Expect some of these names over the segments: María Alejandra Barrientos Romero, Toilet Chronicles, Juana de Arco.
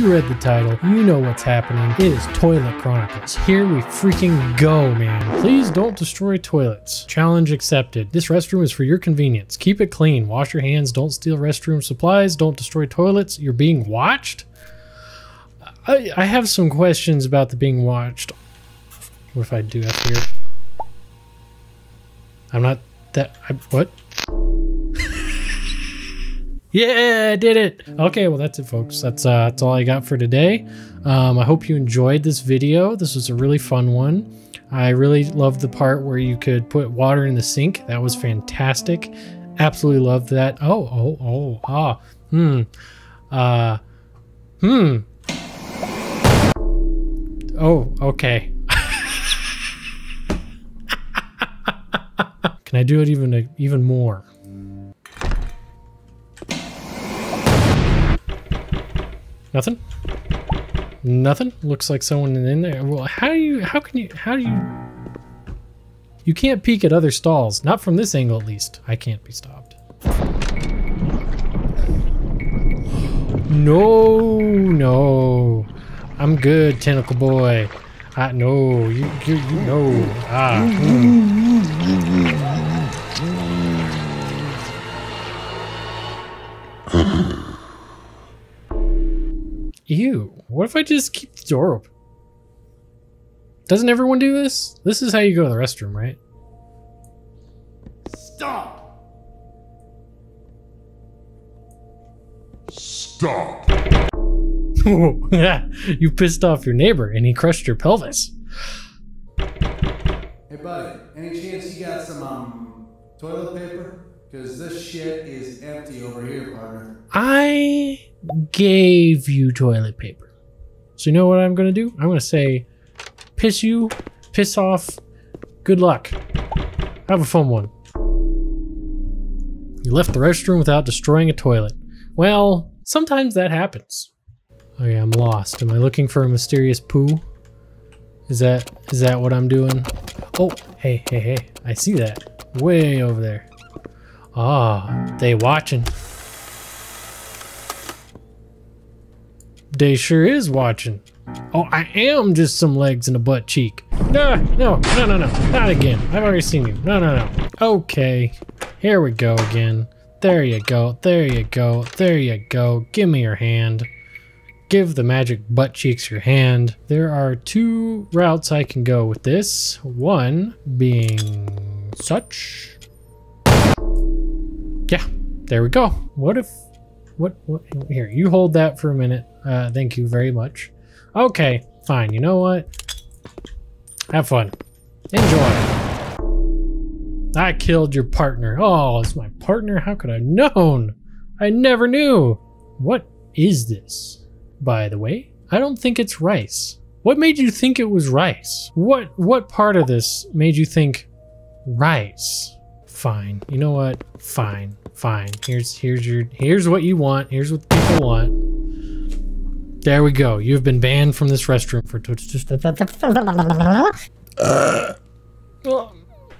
you read the title, you know what's happening. It is Toilet Chronicles. Here we freaking go, man. Please don't destroy toilets. Challenge accepted. This restroom is for your convenience. Keep it clean. Wash your hands. Don't steal restroom supplies. Don't destroy toilets. You're being watched? I have some questions about the being watched. What if I do up here? I'm not that... what? Yeah, I did it. Okay, well, that's it, folks. That's all I got for today. I hope you enjoyed this video. This was a really fun one. I really loved the part where you could put water in the sink. That was fantastic. Absolutely loved that. Oh, okay. Can I do it even more? Nothing? Nothing? Looks like someone in there. Well, You can't peek at other stalls. Not from this angle, at least. I can't be stopped. No, no. I'm good, tentacle boy. No, you know. Ew, what if I just keep the door open? Doesn't everyone do this? This is how you go to the restroom, right? Stop! Stop! You pissed off your neighbor and he crushed your pelvis. Hey buddy, any chance you got some toilet paper? Because this shit is empty over here, partner. I gave you toilet paper. So you know what I'm going to do? I'm going to say, piss you, piss off, good luck. Have a fun one. You left the restroom without destroying a toilet. Well, sometimes that happens. Okay, I'm lost. Am I looking for a mysterious poo? Is that what I'm doing? Oh, hey, hey, hey. I see that. Way over there. Ah, they watching. They sure is watching. Oh, I am just some legs and a butt cheek. No, not again. I've already seen you. No. Okay, here we go again. There you go. Give me your hand. Give the magic butt cheeks your hand. There are two routes I can go with this. One being such. Yeah, there we go. What, here, you hold that for a minute. Thank you very much. Okay, fine, you know what? Have fun. Enjoy. I killed your partner. Oh, it's my partner? How could I have known? I never knew. What is this, by the way? I don't think it's rice. What made you think it was rice? What part of this made you think rice? Fine, you know what? Fine. Here's what you want. Here's what the people want. There we go. You've been banned from this restroom for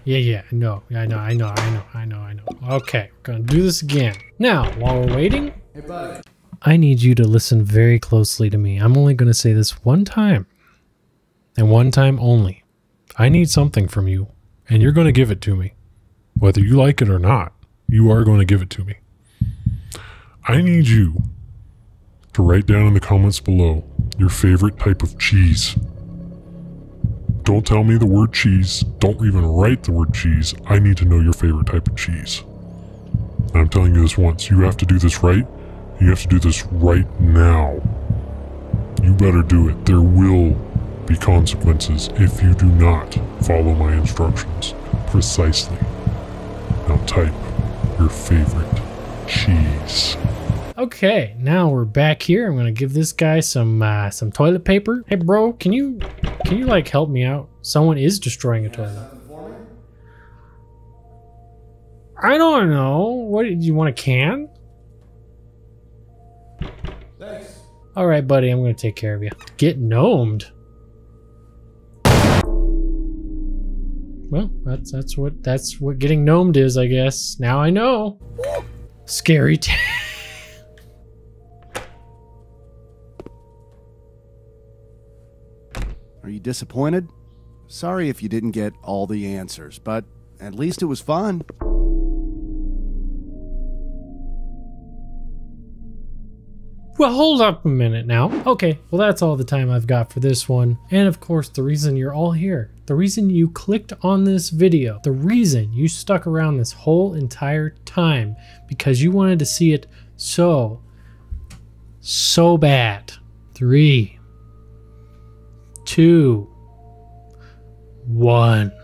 Yeah. I know. Okay, we're gonna do this again. Now, while we're waiting, hey, buddy. I need you to listen very closely to me. I'm only gonna say this one time, and one time only. I need something from you, and you're gonna give it to me, whether you like it or not. You are going to give it to me. I need you to write down in the comments below your favorite type of cheese. Don't tell me the word cheese. Don't even write the word cheese. I need to know your favorite type of cheese. And I'm telling you this once. You have to do this right. You have to do this right now. You better do it. There will be consequences if you do not follow my instructions precisely. Now type your favorite cheese. Okay, now we're back here. I'm gonna give this guy some toilet paper. Hey, bro, can you like help me out? Someone is destroying a toilet. I don't know. What do you want? A can? Thanks. All right, buddy. I'm gonna take care of you. Get gnomed. Well, that's what getting gnomed is, I guess. Now I know. Scary. Are you disappointed? Sorry if you didn't get all the answers, but at least it was fun. Well, hold up a minute now. Okay, well that's all the time I've got for this one. And of course, the reason you're all here, the reason you clicked on this video, the reason you stuck around this whole entire time, because you wanted to see it so bad. 3, 2, 1.